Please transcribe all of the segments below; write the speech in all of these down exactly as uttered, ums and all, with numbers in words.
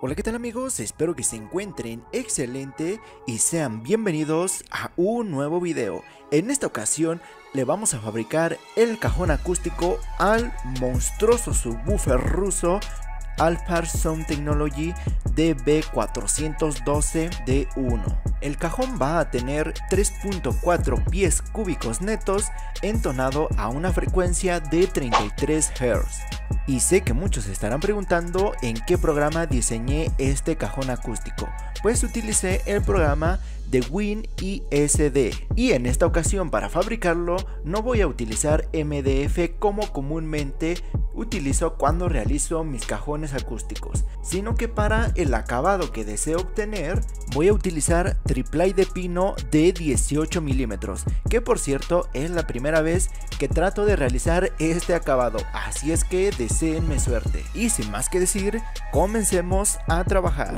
Hola, ¿qué tal amigos? Espero que se encuentren excelente y sean bienvenidos a un nuevo video. En esta ocasión le vamos a fabricar el cajón acústico al monstruoso subwoofer ruso Alpha Sound Technology D B cuatro uno dos D uno. El cajón va a tener tres punto cuatro pies cúbicos netos entonado a una frecuencia de treinta y tres hercios. Y sé que muchos se estarán preguntando en qué programa diseñé este cajón acústico. Pues utilicé el programa de Win I S D. Y en esta ocasión para fabricarlo no voy a utilizar M D F como comúnmente utilizo cuando realizo mis cajones acústicos, sino que para el acabado que deseo obtener voy a utilizar triplay de pino de dieciocho milímetros, que por cierto es la primera vez que trato de realizar este acabado, así es que deséenme suerte. Y sin más que decir, comencemos a trabajar.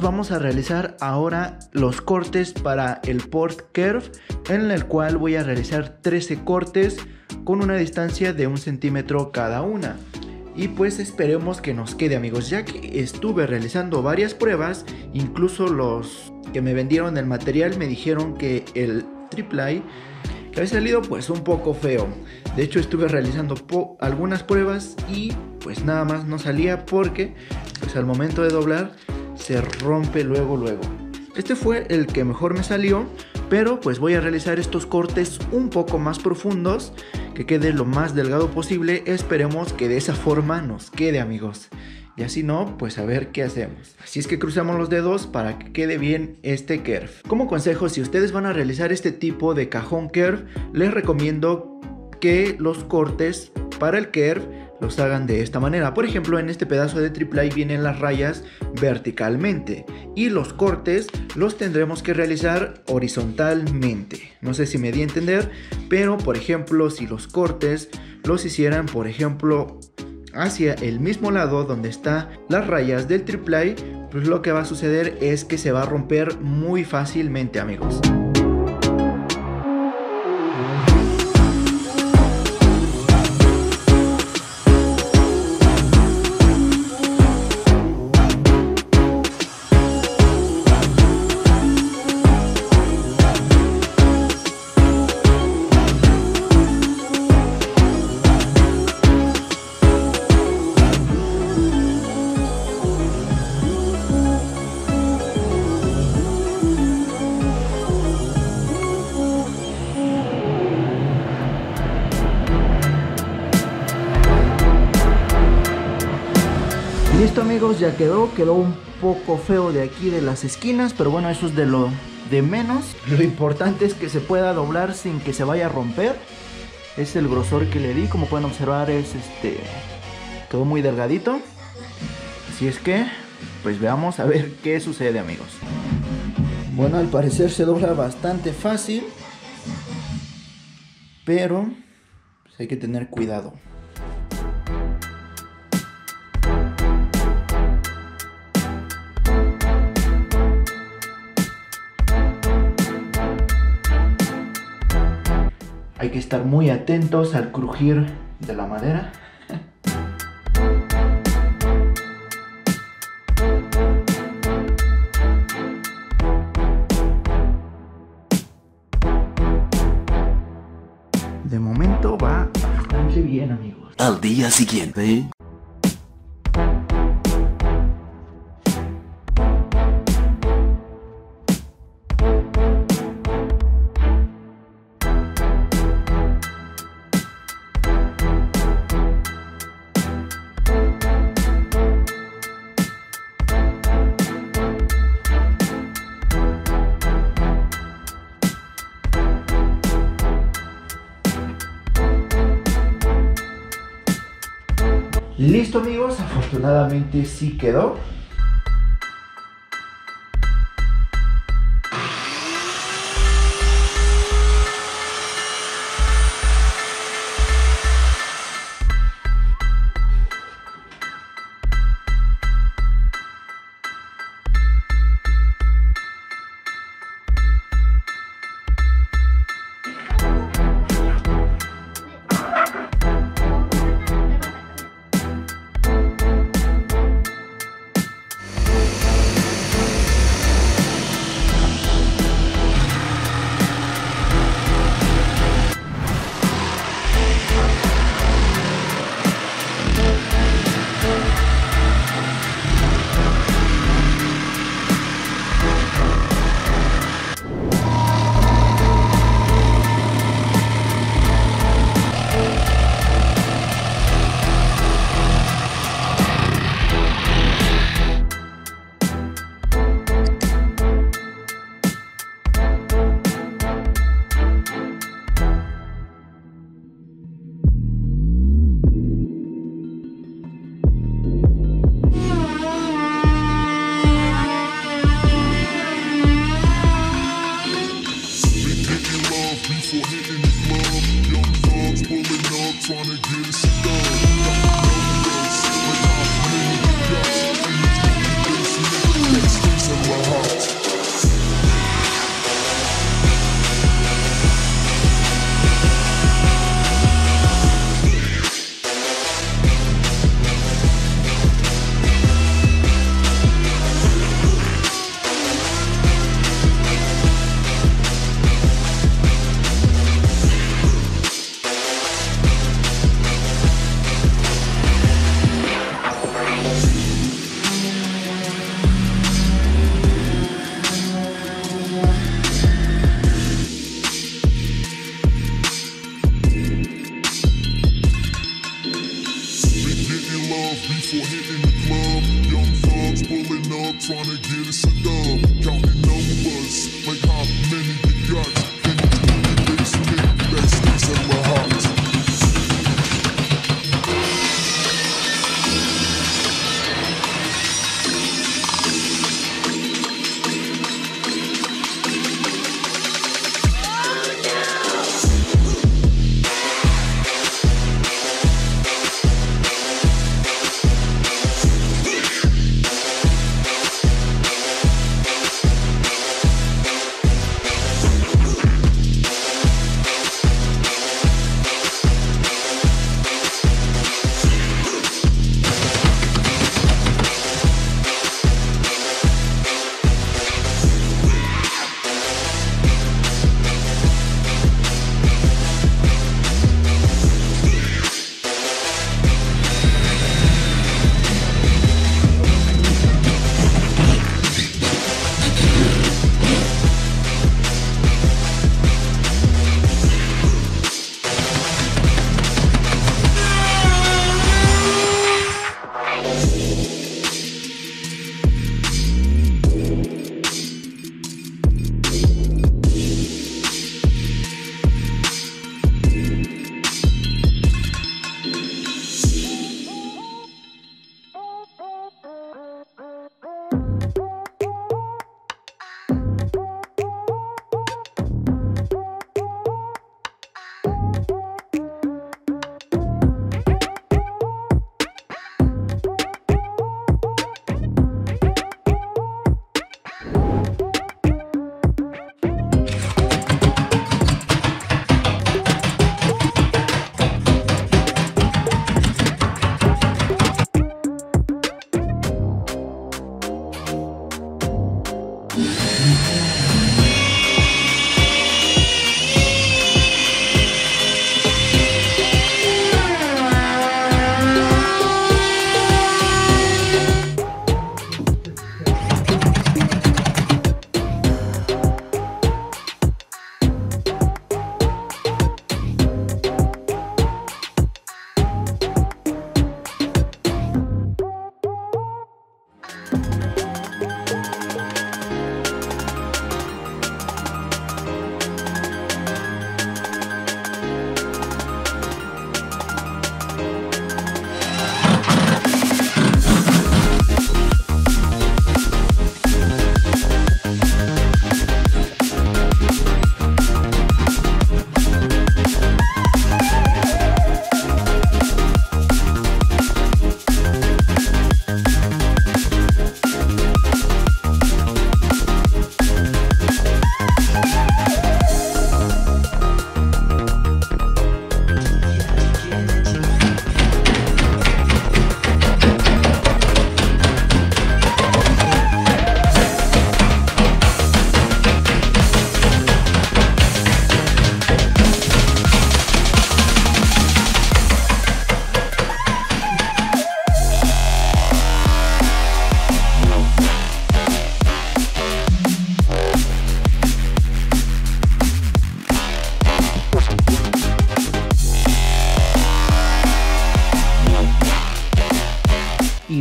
Vamos a realizar ahora los cortes para el port KERF, en el cual voy a realizar trece cortes con una distancia de un centímetro cada una, y pues esperemos que nos quede amigos, ya que estuve realizando varias pruebas. Incluso los que me vendieron el material me dijeron que el triplay que había salido pues un poco feo. De hecho estuve realizando algunas pruebas y pues nada más no salía porque pues al momento de doblar se rompe luego luego. Este fue el que mejor me salió, pero pues voy a realizar estos cortes un poco más profundos, que quede lo más delgado posible. Esperemos que de esa forma nos quede amigos. y así no, pues a ver qué hacemos. Así es que cruzamos los dedos para que quede bien este K E R F. Como consejo, si ustedes van a realizar este tipo de cajón K E R F, les recomiendo que los cortes para el K E R F los hagan de esta manera. Por ejemplo, en este pedazo de triple A vienen las rayas verticalmente y los cortes los tendremos que realizar horizontalmente. No sé si me di a entender, pero por ejemplo, si los cortes los hicieran, por ejemplo, hacia el mismo lado donde están las rayas del triple A, pues lo que va a suceder es que se va a romper muy fácilmente, amigos. Listo, amigos, ya quedó, quedó un poco feo de aquí de las esquinas, pero bueno, eso es de lo de menos. Lo importante es que se pueda doblar sin que se vaya a romper. Es el grosor que le di, como pueden observar, es este, quedó muy delgadito. Así es que, pues veamos a ver qué sucede, amigos. Bueno, al parecer se dobla bastante fácil, pero pues hay que tener cuidado. Hay que estar muy atentos al crujir de la madera. De momento va bastante bien, amigos. Al día siguiente. Listo, amigos, afortunadamente sí quedó. tryna get us a dub, counting numbers, like how many you got, and it's the biggest thing that sticks in my heart.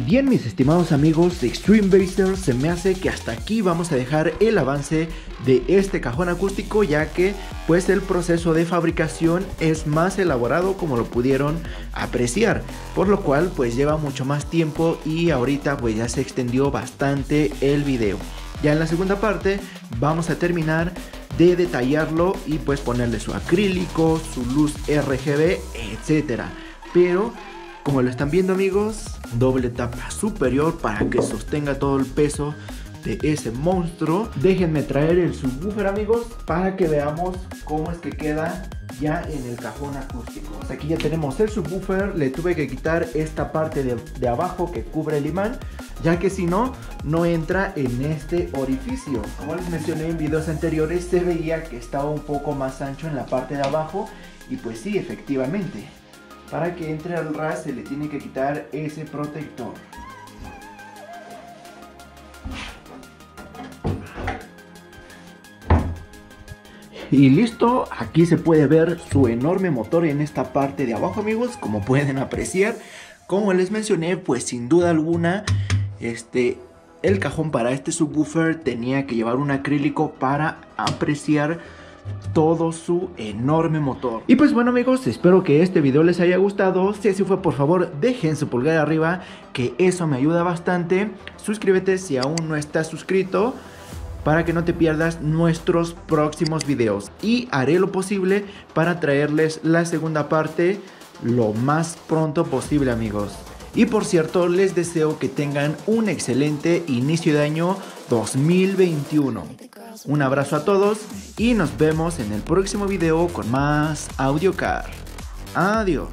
Bien, mis estimados amigos de Extreme Bassers, se me hace que hasta aquí vamos a dejar el avance de este cajón acústico, ya que pues el proceso de fabricación es más elaborado, como lo pudieron apreciar, por lo cual pues lleva mucho más tiempo y ahorita pues ya se extendió bastante el video. Ya en la segunda parte vamos a terminar de detallarlo y pues ponerle su acrílico, su luz R G B, etcétera. Pero como lo están viendo, amigos, doble tapa superior para que sostenga todo el peso de ese monstruo. Déjenme traer el subwoofer, amigos, para que veamos cómo es que queda ya en el cajón acústico. Hasta aquí ya tenemos el subwoofer. Le tuve que quitar esta parte de, de abajo que cubre el imán, ya que si no, no entra en este orificio. Como les mencioné en videos anteriores, se veía que estaba un poco más ancho en la parte de abajo. Y pues sí, efectivamente, para que entre al ras se le tiene que quitar ese protector. Y listo, aquí se puede ver su enorme motor en esta parte de abajo, amigos, como pueden apreciar. Como les mencioné, pues sin duda alguna, este El cajón para este subwoofer tenía que llevar un acrílico para apreciar todo su enorme motor. Y pues bueno amigos, espero que este video les haya gustado. Si así fue, por favor dejen su pulgar arriba, que eso me ayuda bastante. Suscríbete si aún no estás suscrito, para que no te pierdas nuestros próximos videos. Y haré lo posible para traerles la segunda parte lo más pronto posible amigos. Y por cierto, les deseo que tengan un excelente inicio de año dos mil veintiuno. Un abrazo a todos y nos vemos en el próximo video con más Audio Car. Adiós.